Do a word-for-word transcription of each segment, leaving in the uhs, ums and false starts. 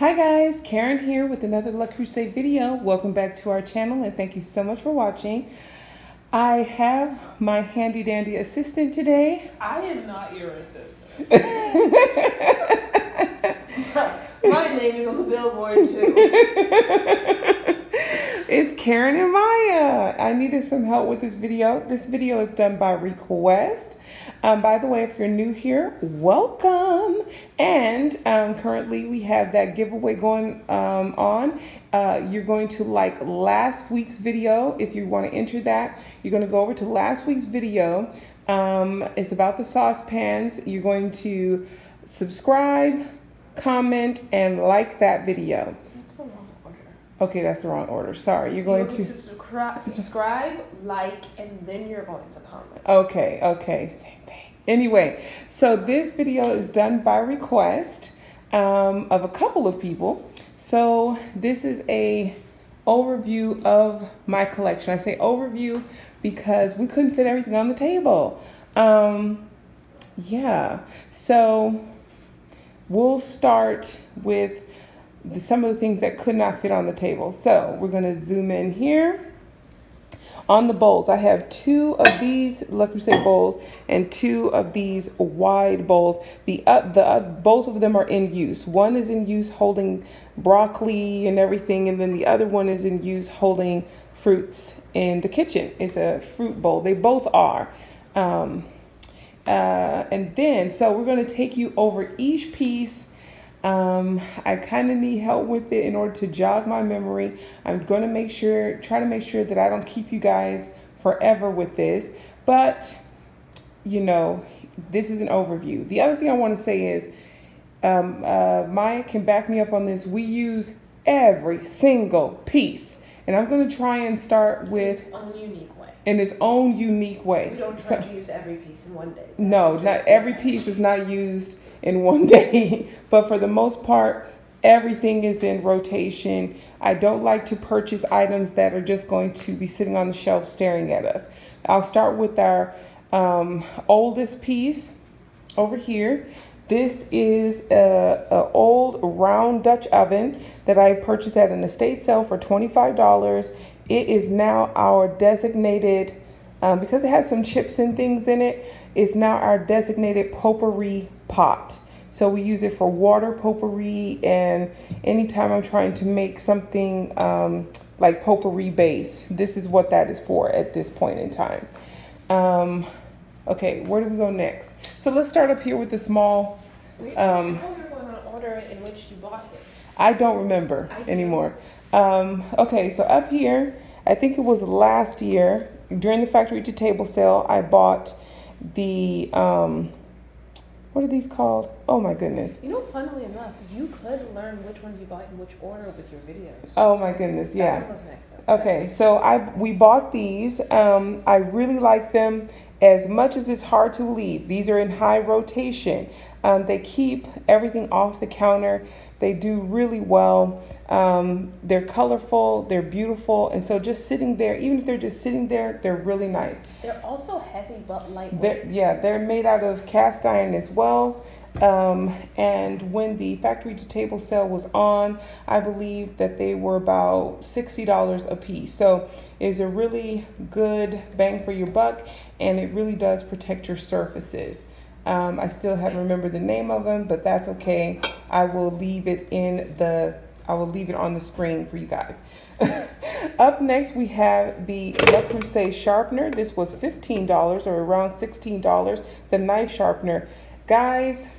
Hi guys, Karen here with another Le Creuset video. Welcome back to our channel and thank you so much for watching. I have my handy dandy assistant today. I am not your assistant. My name is on the billboard too. It's Karen and Maya. I needed some help with this video. This video is done by request. Um, by the way, if you're new here, welcome. And um, currently we have that giveaway going um, on. Uh, you're going to like last week's video. If you want to enter that, you're going to go over to last week's video. Um, it's about the saucepans. You're going to subscribe, comment, and like that video. That's the wrong order. Okay, that's the wrong order. Sorry, you're going, you're going to, to subscribe, like, and then you're going to comment. Okay, okay. Anyway, so this video is done by request um, of a couple of people. So this is a overview of my collection. I say overview because we couldn't fit everything on the table. Um, yeah, so we'll start with the, some of the things that could not fit on the table. So we're going to zoom in here. On the bowls, I have two of these Le Creuset bowls and two of these wide bowls. The uh, the uh, both of them are in use. One is in use holding broccoli and everything, and then the other one is in use holding fruits in the kitchen. It's a fruit bowl. They both are. Um, uh, and then, so we're going to take you over each piece. Um, I kind of need help with it in order to jog my memory. I'm going to make sure, try to make sure that I don't keep you guys forever with this, but you know, this is an overview. The other thing I want to say is, um, uh, Maya can back me up on this. We use every single piece, and I'm going to try and start with its own unique way. In its own unique way. We don't try so, to use every piece in one day. No, not every piece is not used in one day, but for the most part, everything is in rotation. I don't like to purchase items that are just going to be sitting on the shelf staring at us. I'll start with our um, oldest piece over here. This is a, a old round Dutch oven that I purchased at an estate sale for twenty-five dollars. It is now our designated, um, because it has some chips and things in it, it's now our designated potpourri pot. So we use it for water potpourri, and anytime I'm trying to make something um, like potpourri base, this is what that is for at this point in time. Um, okay, where do we go next? So let's start up here with the small. Wait, um, I don't remember the order in which you bought it. I don't remember I anymore. Um, okay, so up here, I think it was last year during the Factory to Table Sale, I bought the um, what are these called? Oh my goodness. You know, funnily enough, you could learn which one you bought in which order with your videos. Oh my goodness, yeah. That goes next, okay, so I we bought these. Um, I really like them as much as it's hard to leave. These are in high rotation. Um, they keep everything off the counter. They do really well. Um, they're colorful, they're beautiful, and so just sitting there, even if they're just sitting there, they're really nice. They're also heavy but lightweight. They're, yeah, they're made out of cast iron as well. Um, and when the Factory to Table Sale was on, I believe that they were about sixty dollars a piece. So it's a really good bang for your buck, and it really does protect your surfaces. Um, I still haven't remembered the name of them, but that's okay. I will leave it in the, I will leave it on the screen for you guys. Up next, we have the Le Creuset sharpener. This was fifteen dollars or around sixteen dollars, the knife sharpener. Guys,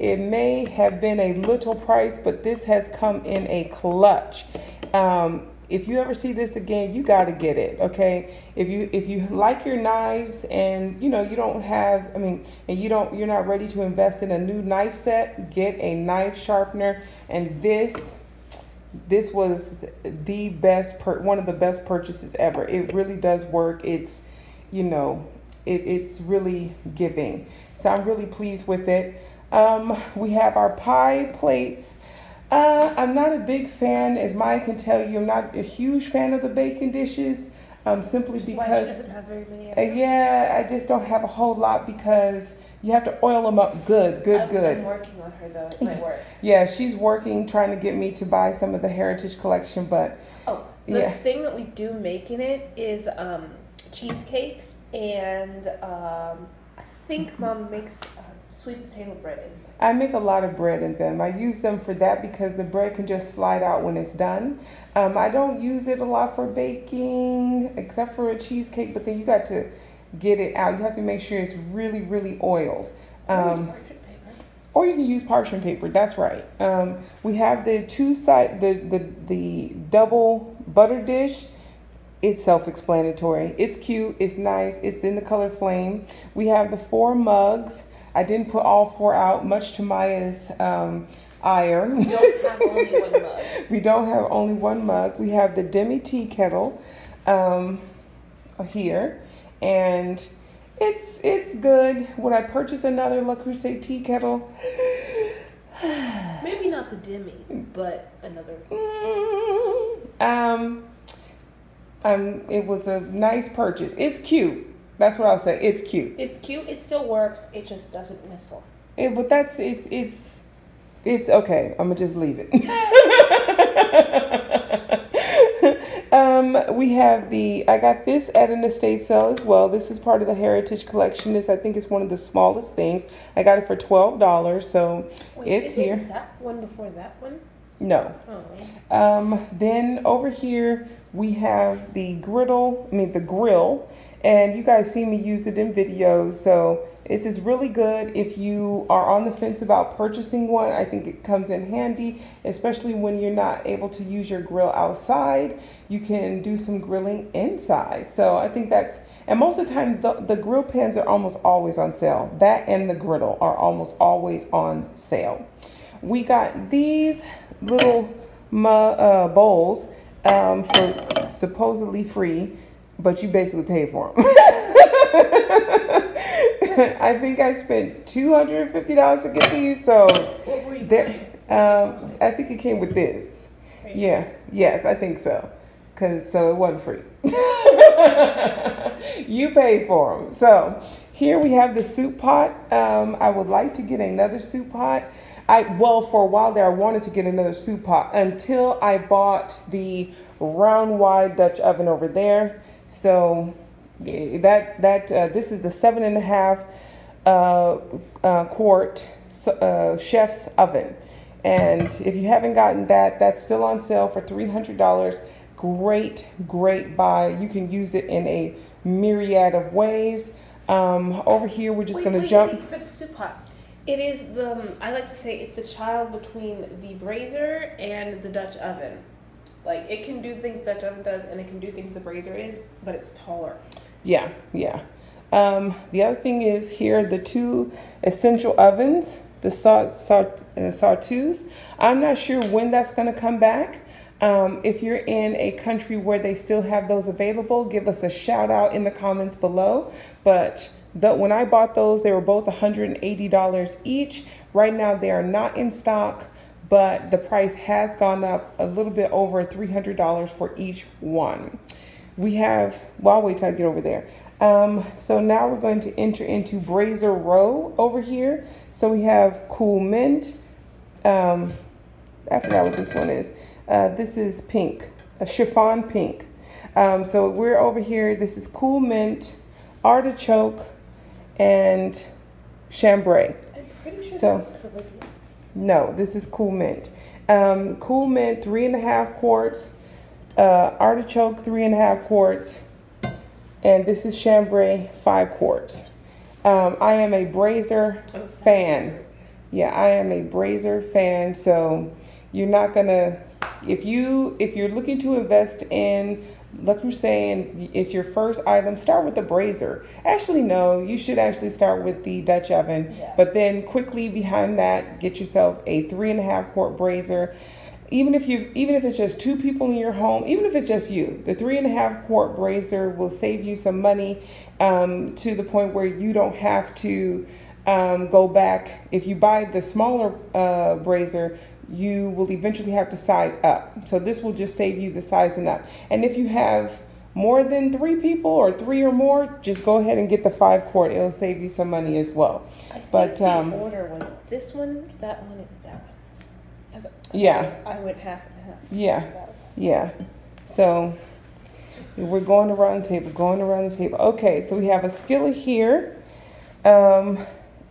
it may have been a little price, but this has come in a clutch. Um, If you ever see this again, you got to get it, okay? If you if you like your knives and, you know, you don't have, I mean, and you don't, you're not ready to invest in a new knife set, get a knife sharpener. And this, this was the best, per, one of the best purchases ever. It really does work. It's, you know, it, it's really giving. So I'm really pleased with it. Um, we have our pie plates. Uh, I'm not a big fan, as Maya can tell you, I'm not a huge fan of the bacon dishes, um, simply because, why she doesn't have very many. Uh, yeah, I just don't have a whole lot because You have to oil them up good, good, I've good. I'm working on her though, it's my work. Yeah, she's working, trying to get me to buy some of the Heritage collection, but oh, the yeah. thing that we do make in it is um, cheesecakes, and um, I think Mom makes uh, sweet potato bread in them. I make a lot of bread in them. I use them for that because the bread can just slide out when it's done. Um, I don't use it a lot for baking, except for a cheesecake, but then you got to get it out. You have to make sure it's really, really oiled. Um, or you can use parchment paper. That's right. Um, we have the two side, the, the, the double butter dish. It's self-explanatory. It's cute. It's nice. It's in the color flame. We have the four mugs. I didn't put all four out, much to Maya's um, ire. We don't have only one mug. We don't have only one mug. We have the demi tea kettle um, here. And it's it's good. Would I purchase another Le Creuset tea kettle? Maybe not the demi, but another. Mm, um, um, it was a nice purchase. It's cute. That's what I'll say. It's cute. It's cute. It still works. It just doesn't whistle. It, but that's it's it's it's okay. I'm gonna just leave it. Um, we have the, I got this at an estate sale as well. This is part of the Heritage collection. This, I think, is one of the smallest things. I got it for twelve dollars, so Wait, it's is here. It that one before that one? No. Oh. Um, then over here, we have the griddle, I mean the grill, and you guys see me use it in videos, so this is really good if you are on the fence about purchasing one. I think it comes in handy, especially when you're not able to use your grill outside. You can do some grilling inside. So I think that's, and most of the time the, the grill pans are almost always on sale. That and the griddle are almost always on sale. We got these little uh, bowls um, for supposedly free, but you basically pay for them. I think I spent two hundred fifty dollars to get these, so what were you there, um, I think it came with this. Right. Yeah, yes, I think so. Cause so it wasn't free. You paid for them. So here we have the soup pot. Um, I would like to get another soup pot. I well for a while there I wanted to get another soup pot until I bought the round wide Dutch oven over there. So that that uh, this is the seven and a half uh, uh, quart uh, chef's oven, and if you haven't gotten that, that's still on sale for three hundred dollars. Great, great buy. You can use it in a myriad of ways. Um, over here, we're just wait, gonna wait, jump wait for the soup pot. It is the I like to say it's the child between the braiser and the Dutch oven. Like, it can do things Dutch oven does, and it can do things the braiser is, but it's taller. Yeah, yeah. Um, the other thing is here, the two essential ovens, the saw, saw, uh, sawtooths. I'm not sure when that's going to come back. Um, if you're in a country where they still have those available, give us a shout out in the comments below. But the, when I bought those, they were both one hundred eighty dollars each. Right now, they are not in stock. But the price has gone up a little bit over three hundred dollars for each one. We have, well, I'll wait till I get over there. Um, so now we're going to enter into Braiser Row over here. So we have Cool Mint. Um, I forgot what this one is. Uh, this is pink, a chiffon pink. Um, so we're over here. This is Cool Mint, Artichoke, and Chambray. I'm pretty sure so, this is Caribbean. No, this is Cool Mint. Um, Cool Mint, three and a half quarts. Uh, artichoke, three and a half quarts. And this is Chambray, five quarts. Um, I am a braiser oh, fan. Yeah, I am a braiser fan. So you're not gonna, if you if you're looking to invest in Le Creuset and it's your first item, start with the braiser. Actually, no, you should actually start with the Dutch oven, yeah. But then quickly behind that, get yourself a three and a half quart braiser. Even if you, even if it's just two people in your home, even if it's just you, the three and a half quart braiser will save you some money um, to the point where you don't have to um, go back. If you buy the smaller uh, braiser, you will eventually have to size up. So this will just save you the sizing up. And if you have more than three people or three or more, just go ahead and get the five quart. It'll save you some money as well. I think but, the um, order was this one, that one, and that one. As a, yeah. I would have and half. Yeah, yeah. So we're going around the table, going around the table. Okay, so we have a skillet here. Um,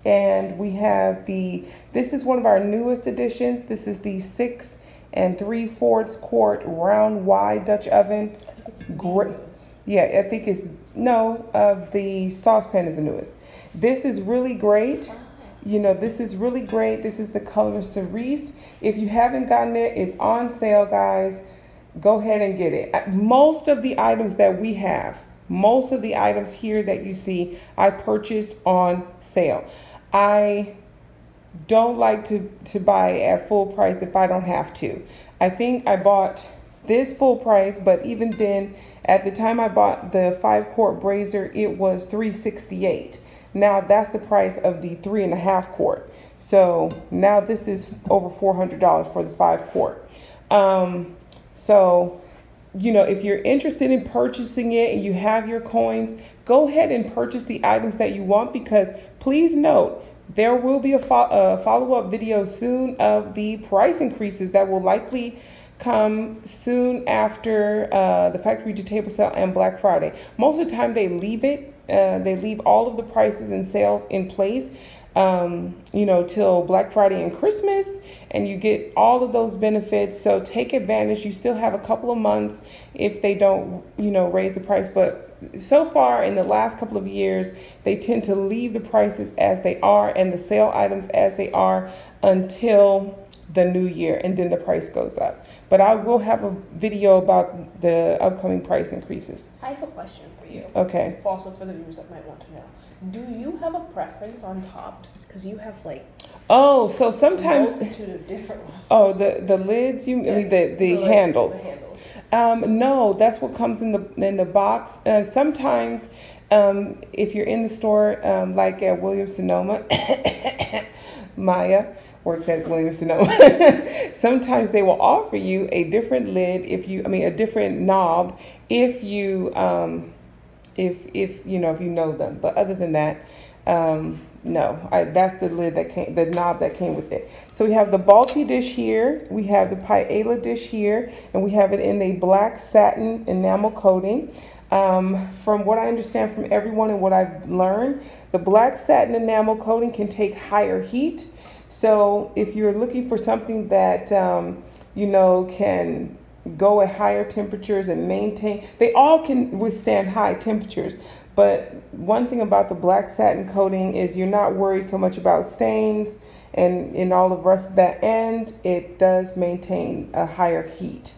and we have the, this is one of our newest additions. This is the six and three fourths quart round wide Dutch oven. Great. Yeah, I think it's, no, uh, the saucepan is the newest. This is really great. You know, this is really great. This is the color cerise. If you haven't gotten it, it's on sale, guys. Go ahead and get it. Most of the items that we have, most of the items here that you see, I purchased on sale. I don't like to, to buy at full price if I don't have to. I think I bought this full price, but even then, at the time I bought the five quart brazier, it was three sixty-eight. Now that's the price of the three and a half quart. So now this is over four hundred dollars for the five quart. Um, so, you know, if you're interested in purchasing it and you have your coins, go ahead and purchase the items that you want, because please note, there will be a, fo a follow-up video soon of the price increases that will likely come soon after uh, the Factory to Table Sale and Black Friday. Most of the time they leave it. Uh, they leave all of the prices and sales in place, um, you know, till Black Friday and Christmas, and you get all of those benefits. So take advantage. You still have a couple of months if they don't, you know, raise the price. But so far in the last couple of years, they tend to leave the prices as they are and the sale items as they are until the new year, and then the price goes up. But I will have a video about the upcoming price increases. I have a question for you. Okay. Also for the viewers that might want to know. Do you have a preference on tops? Because you have like oh, so sometimes a multitude of different ones. Oh, the the lids. You yeah. I mean the the, the handles. Lids, the handles. Um, no, that's what comes in the in the box. Uh, sometimes, um, if you're in the store, um, like at Williams Sonoma, Maya. Works at Williams Sonoma. Sometimes they will offer you a different lid if you, I mean, a different knob if you, um, if if you know if you know them. But other than that, um, no, I, that's the lid that came, the knob that came with it. So we have the Balti dish here, we have the paella dish here, and we have it in a black satin enamel coating. Um, from what I understand from everyone and what I've learned, the black satin enamel coating can take higher heat. So if you're looking for something that, um, you know, can go at higher temperatures and maintain, they all can withstand high temperatures. But one thing about the black satin coating is you're not worried so much about stains and, and all the rest of that, and it does maintain a higher heat.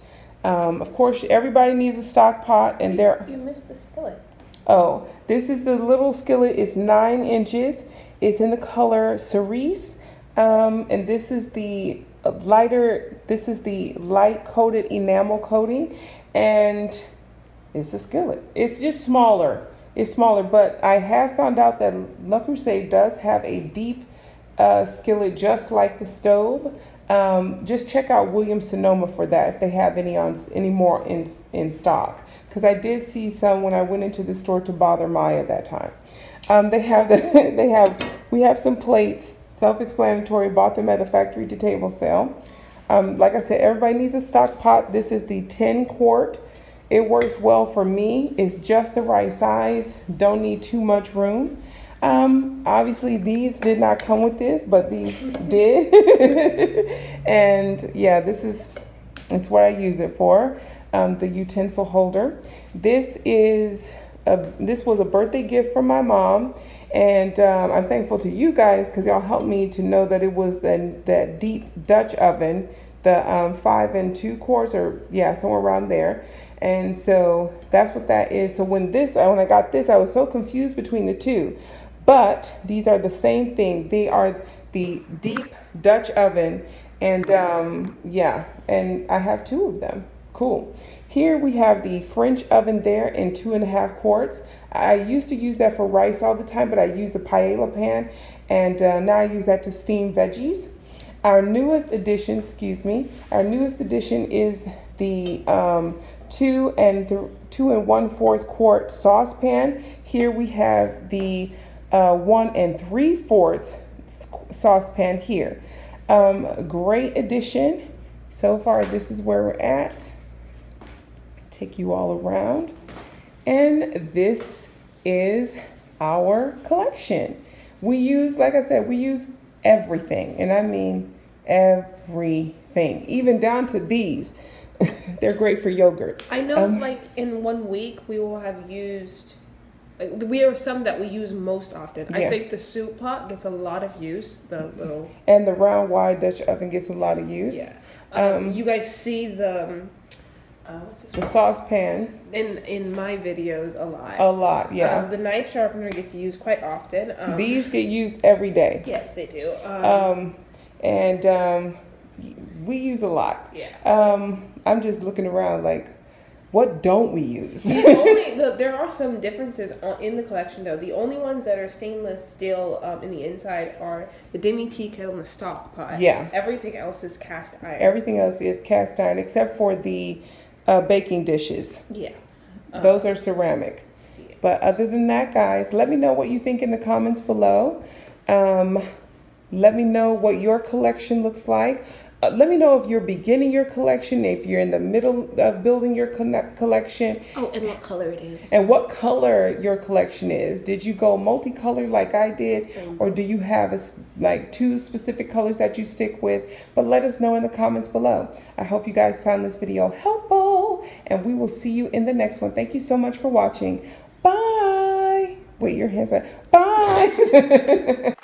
Um, of course, everybody needs a stock pot, and there. You missed the skillet. Oh, this is the little skillet. It's nine inches. It's in the color cerise. Um, and this is the lighter, this is the light coated enamel coating, and it's a skillet. It's just smaller. It's smaller, but I have found out that Le Creuset does have a deep uh, skillet just like the stove. Um, just check out Williams Sonoma for that if they have any on any more in, in stock. Because I did see some when I went into the store to bother Maya that time. Um, they have the, they have, we have some plates. Self-explanatory, bought them at a Factory to Table Sale. Um, like I said, everybody needs a stock pot. This is the ten quart. It works well for me. It's just the right size. Don't need too much room. Um, obviously, these did not come with this, but these did. And yeah, this is it's what I use it for. Um, the utensil holder. This is a, this was a birthday gift from my mom. And um, I'm thankful to you guys because y'all helped me to know that it was the, that deep Dutch oven, the um, five and two quarts or yeah, somewhere around there. And so that's what that is. So when this, when I got this, I was so confused between the two, but these are the same thing. They are the deep Dutch oven, and um, yeah, and I have two of them. Cool. Here we have the French oven there in two and a half quarts. I used to use that for rice all the time, but I use the paella pan, and uh, now I use that to steam veggies. Our newest addition, excuse me, our newest addition is the um, two and th two and one fourth quart saucepan. Here we have the uh, one and three fourths saucepan here. Um, great addition. So far, this is where we're at. Take you all around. And this is our collection. We use, like I said, we use everything. And I mean everything, even down to these. They're great for yogurt. I know, um, like in one week, we will have used, like, we are some that we use most often. Yeah. I think the soup pot gets a lot of use. The little. And the round wide Dutch oven gets a lot of use. Yeah. Um, um, you guys see the. Uh, what's this the saucepans in in my videos a lot a lot yeah um, the knife sharpener gets used quite often. Um, these get used every day. Yes, they do. um, um and um we use a lot. Yeah. um I'm just looking around like, what don't we use? The only, the, there are some differences in the collection though. The only ones that are stainless steel um, in the inside are the demi tea kettle and the stock pot. Yeah, everything else is cast iron. Everything else is cast iron except for the Uh, baking dishes. Yeah. Um, those are ceramic. Yeah. But other than that, guys, let me know what you think in the comments below. Um, let me know what your collection looks like. Uh, let me know if you're beginning your collection, if you're in the middle of building your collection. Oh, and what color it is. And what color your collection is. Did you go multicolor like I did? Mm-hmm. Or do you have a, like two specific colors that you stick with? But let us know in the comments below. I hope you guys found this video helpful. And we will see you in the next one. Thank you so much for watching. Bye. Wait, your hands up. Bye.